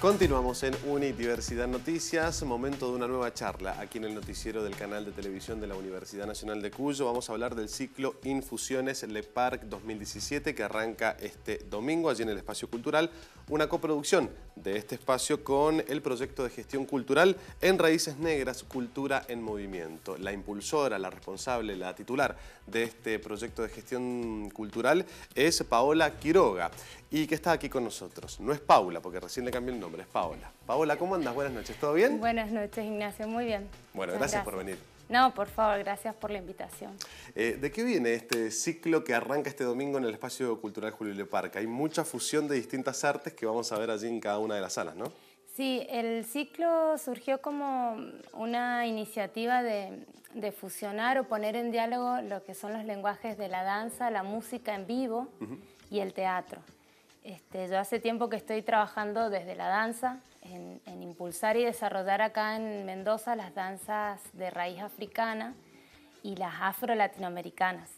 Continuamos en Unidiversidad Noticias, momento de una nueva charla. Aquí en el noticiero del canal de televisión de la Universidad Nacional de Cuyo vamos a hablar del ciclo Infusiones Le Parc 2017 que arranca este domingo allí en el Espacio Cultural, una coproducción de este espacio con el proyecto de gestión cultural en Raíces Negras, Cultura en Movimiento. La impulsora, la responsable, la titular de este proyecto de gestión cultural es Paola Quiroga y que está aquí con nosotros. No es Paula, porque recién le cambié el nombre. Es Paola. Paola, ¿cómo andas? Buenas noches, ¿todo bien? Buenas noches, Ignacio, muy bien. Bueno, gracias por venir. No, por favor, gracias por la invitación. ¿De qué viene este ciclo que arranca este domingo en el Espacio Cultural Julio Le Parc? Hay mucha fusión de distintas artes que vamos a ver allí en cada una de las salas, ¿no? Sí, el ciclo surgió como una iniciativa de fusionar o poner en diálogo lo que son los lenguajes de la danza, la música en vivo y el teatro. Yo hace tiempo que estoy trabajando desde la danza en impulsar y desarrollar acá en Mendoza las danzas de raíz africana y las afro-latinoamericanas.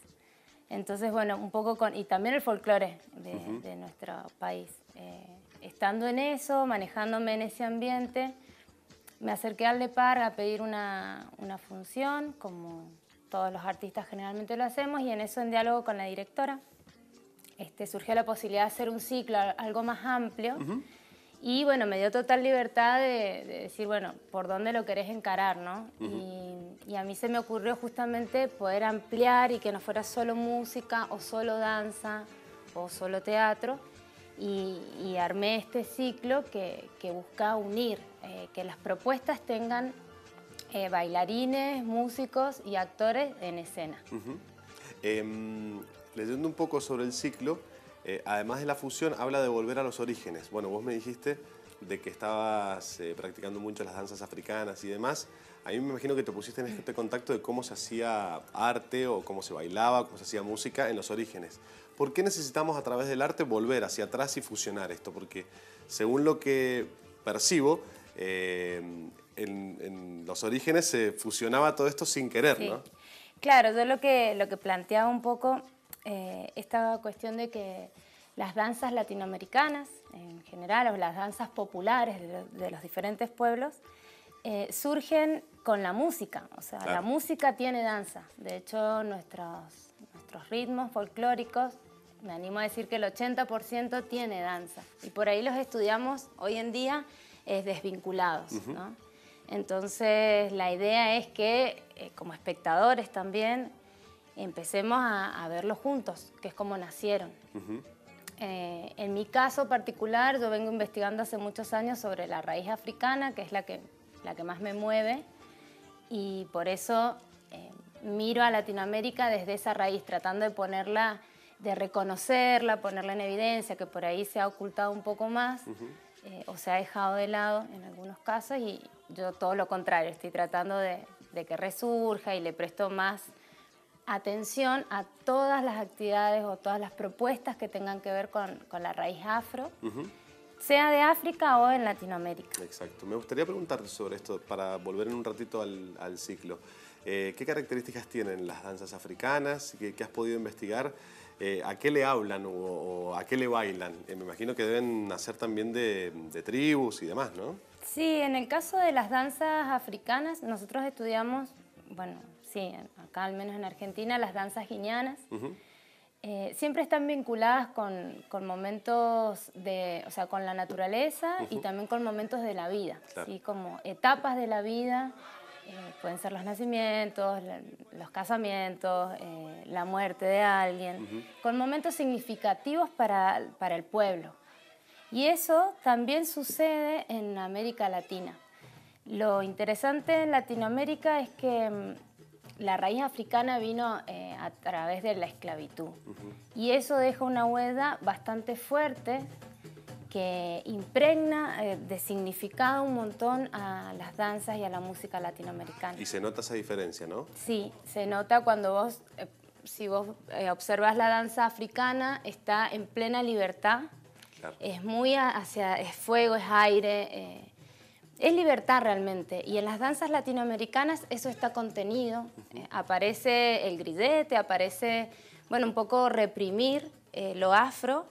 Entonces, bueno, un poco con... Y también el folclore de nuestro país. Estando en eso, manejándome en ese ambiente, me acerqué al Le Parc a pedir una función, como todos los artistas generalmente lo hacemos, y en eso en diálogo con la directora. Surgió la posibilidad de hacer un ciclo algo más amplio y bueno, me dio total libertad de decir, bueno, por dónde lo querés encarar, ¿no? Y a mí se me ocurrió justamente poder ampliar y que no fuera solo música o solo danza o solo teatro y armé este ciclo que busca unir, que las propuestas tengan bailarines, músicos y actores en escena. Leyendo un poco sobre el ciclo, además de la fusión, habla de volver a los orígenes. Bueno, vos me dijiste de que estabas practicando mucho las danzas africanas y demás. A mí me imagino que te pusiste en este contacto de cómo se hacía arte o cómo se bailaba, cómo se hacía música en los orígenes. ¿Por qué necesitamos a través del arte volver hacia atrás y fusionar esto? Porque según lo que percibo, en los orígenes se fusionaba todo esto sin querer, sí, ¿no? Claro, yo lo que planteaba un poco... esta cuestión de que las danzas latinoamericanas en general, o las danzas populares de los diferentes pueblos, surgen con la música. O sea, claro, la música tiene danza. De hecho, nuestros ritmos folclóricos, me animo a decir que el 80% tiene danza. Y por ahí los estudiamos hoy en día desvinculados, ¿no? Entonces, la idea es que, como espectadores también, empecemos a verlos juntos, que es como nacieron. En mi caso particular, yo vengo investigando hace muchos años sobre la raíz africana, que es la que más me mueve, y por eso miro a Latinoamérica desde esa raíz, tratando de ponerla, de reconocerla, ponerla en evidencia, que por ahí se ha ocultado un poco más, o se ha dejado de lado en algunos casos, y yo todo lo contrario, estoy tratando de que resurja y le presto más atención a todas las actividades o todas las propuestas que tengan que ver con la raíz afro, sea de África o en Latinoamérica. Exacto. Me gustaría preguntarte sobre esto para volver en un ratito al ciclo. ¿Qué características tienen las danzas africanas? ¿Qué has podido investigar? ¿A qué le hablan o a qué le bailan? Me imagino que deben nacer también de tribus y demás, ¿no? Sí, en el caso de las danzas africanas, nosotros estudiamos, bueno, sí, acá al menos en Argentina, las danzas guineanas siempre están vinculadas con momentos de, o sea, con la naturaleza y también con momentos de la vida, claro, ¿sí? Como etapas de la vida, pueden ser los nacimientos, los casamientos, la muerte de alguien, con momentos significativos para el pueblo. Y eso también sucede en América Latina. Lo interesante en Latinoamérica es que la raíz africana vino a través de la esclavitud. Y eso deja una huella bastante fuerte que impregna de significado un montón a las danzas y a la música latinoamericana. Y se nota esa diferencia, ¿no? Sí, se nota cuando vos, si vos observas la danza africana, está en plena libertad. Claro. Es muy hacia, es fuego, es aire... es libertad realmente, y en las danzas latinoamericanas eso está contenido, aparece el grillete, aparece, bueno, un poco reprimir lo afro,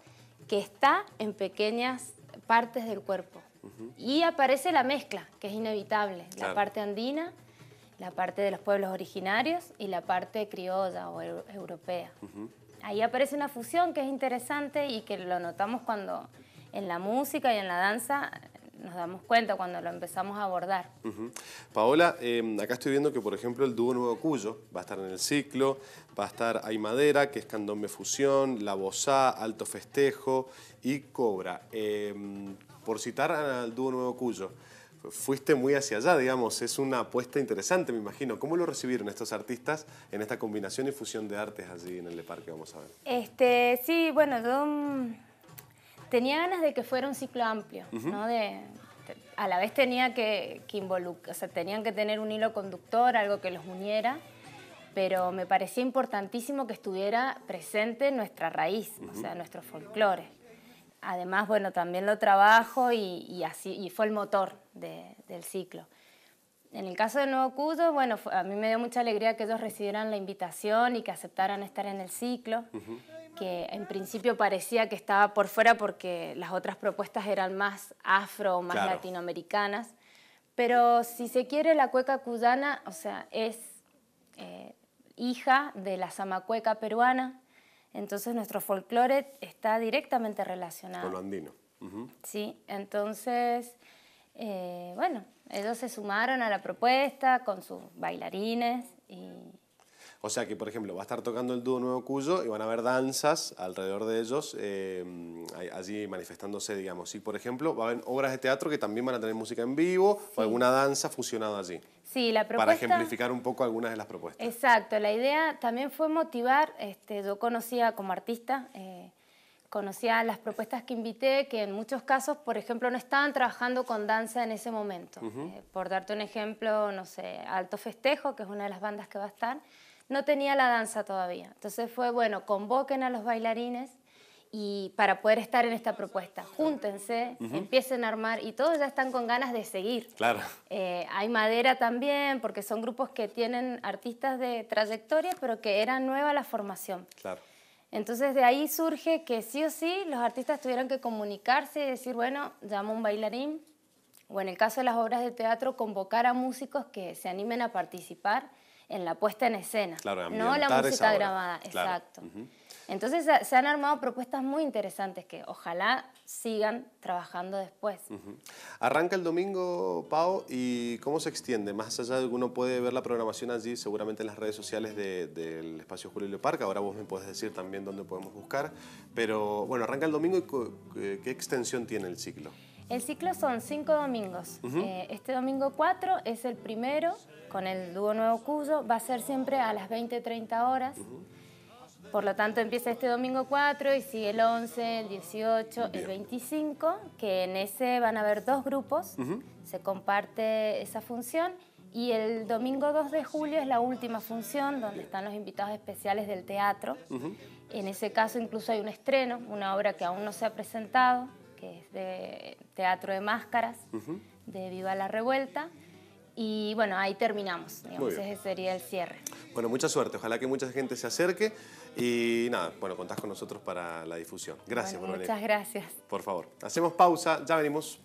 que está en pequeñas partes del cuerpo, Y aparece la mezcla, que es inevitable, la parte andina, la parte de los pueblos originarios y la parte criolla o europea. Ahí aparece una fusión que es interesante y que lo notamos cuando en la música y en la danza nos damos cuenta cuando lo empezamos a abordar. Paola, acá estoy viendo que, por ejemplo, el dúo Nuevo Cuyo va a estar en el ciclo, va a estar Ay Madera, que es candombe fusión, La Bozá, Alto Festejo y Cobra. Por citar al dúo Nuevo Cuyo, fuiste muy hacia allá, digamos, es una apuesta interesante, me imagino. ¿Cómo lo recibieron estos artistas en esta combinación y fusión de artes allí en el Le Parc? Vamos a ver. Sí, bueno, yo tenía ganas de que fuera un ciclo amplio, ¿no? A la vez tenía que involucrar, o sea, tenían que tener un hilo conductor, algo que los uniera, pero me parecía importantísimo que estuviera presente nuestra raíz, o sea, nuestros folclores. Además, bueno, también lo trabajo y fue el motor del ciclo. En el caso de Nuevo Cuyo, bueno, a mí me dio mucha alegría que ellos recibieran la invitación y que aceptaran estar en el ciclo, que en principio parecía que estaba por fuera porque las otras propuestas eran más afro o más latinoamericanas, pero si se quiere la cueca cuyana, o sea, es hija de la zamacueca peruana. Entonces nuestro folclore está directamente relacionado. Con lo andino. Sí, entonces, bueno, ellos se sumaron a la propuesta con sus bailarines. O sea que, por ejemplo, va a estar tocando el dúo Nuevo Cuyo y van a haber danzas alrededor de ellos, allí manifestándose, digamos. Y, por ejemplo, va a haber obras de teatro que también van a tener música en vivo o alguna danza fusionada allí. Sí, la propuesta... Para ejemplificar un poco algunas de las propuestas. Exacto. La idea también fue motivar. Yo conocía como artista, conocía las propuestas que invité, que en muchos casos, por ejemplo, no estaban trabajando con danza en ese momento. Por darte un ejemplo, no sé, Alto Festejo, que es una de las bandas que va a estar, no tenía la danza todavía. Entonces fue, bueno, convoquen a los bailarines y para poder estar en esta propuesta. Júntense, empiecen a armar y todos ya están con ganas de seguir. Claro. Hay Madera también, porque son grupos que tienen artistas de trayectoria, pero que era nueva la formación. Claro. Entonces de ahí surge que sí o sí los artistas tuvieron que comunicarse y decir, bueno, llamo a un bailarín, o en el caso de las obras de teatro, convocar a músicos que se animen a participar en la puesta en escena, no la música grabada. Exacto. Entonces se han armado propuestas muy interesantes que ojalá sigan trabajando después. Arranca el domingo, Pau, ¿y cómo se extiende? Más allá de que uno puede ver la programación allí, seguramente en las redes sociales del espacio Julio Le Parc, ahora vos me podés decir también dónde podemos buscar, pero bueno, arranca el domingo y ¿qué extensión tiene el ciclo? El ciclo son 5 domingos. Este domingo 4 es el primero, con el dúo Nuevo Cuyo. Va a ser siempre a las 20:30 horas. Por lo tanto, empieza este domingo 4 y sigue el 11, el 18, el 25, que en ese van a haber 2 grupos. Se comparte esa función. Y el domingo 2 de julio es la última función, donde están los invitados especiales del teatro. En ese caso, incluso hay un estreno, una obra que aún no se ha presentado, que es de Teatro de Máscaras, de Viva la Revuelta. Y bueno, ahí terminamos, digamos, ese sería el cierre. Bueno, mucha suerte, ojalá que mucha gente se acerque y nada, bueno, contás con nosotros para la difusión. Gracias por venir. Muchas gracias. Por favor, hacemos pausa, ya venimos.